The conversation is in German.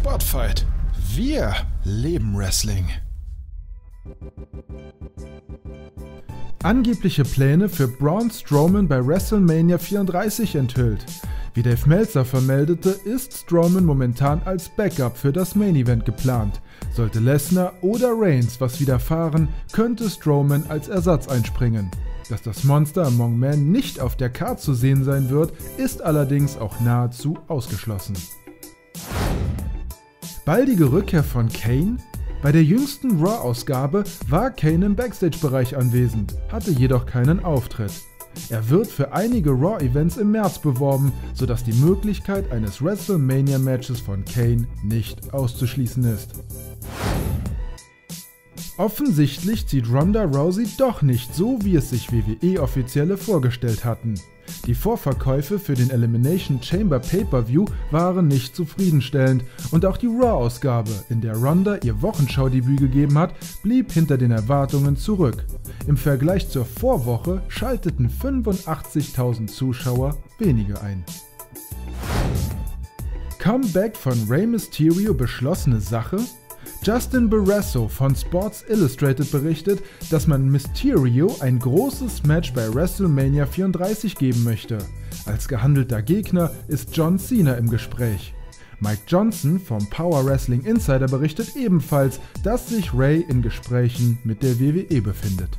Spotfight. Wir leben Wrestling. Angebliche Pläne für Braun Strowman bei WrestleMania 34 enthüllt. Wie Dave Meltzer vermeldete, ist Strowman momentan als Backup für das Main Event geplant. Sollte Lesnar oder Reigns was widerfahren, könnte Strowman als Ersatz einspringen. Dass das Monster Among Men nicht auf der Card zu sehen sein wird, ist allerdings auch nahezu ausgeschlossen. Baldige Rückkehr von Kane? Bei der jüngsten Raw-Ausgabe war Kane im Backstage-Bereich anwesend, hatte jedoch keinen Auftritt. Er wird für einige Raw-Events im März beworben, sodass die Möglichkeit eines WrestleMania-Matches von Kane nicht auszuschließen ist. Offensichtlich zieht Ronda Rousey doch nicht so, wie es sich WWE-Offizielle vorgestellt hatten. Die Vorverkäufe für den Elimination Chamber Pay-Per-View waren nicht zufriedenstellend und auch die Raw-Ausgabe, in der Ronda ihr Wochenschau-Debüt gegeben hat, blieb hinter den Erwartungen zurück. Im Vergleich zur Vorwoche schalteten 85.000 Zuschauer weniger ein. Comeback von Rey Mysterio beschlossene Sache? Justin Barrasso von Sports Illustrated berichtet, dass man Mysterio ein großes Match bei WrestleMania 34 geben möchte. Als gehandelter Gegner ist John Cena im Gespräch. Mike Johnson vom Power Wrestling Insider berichtet ebenfalls, dass sich Rey in Gesprächen mit der WWE befindet.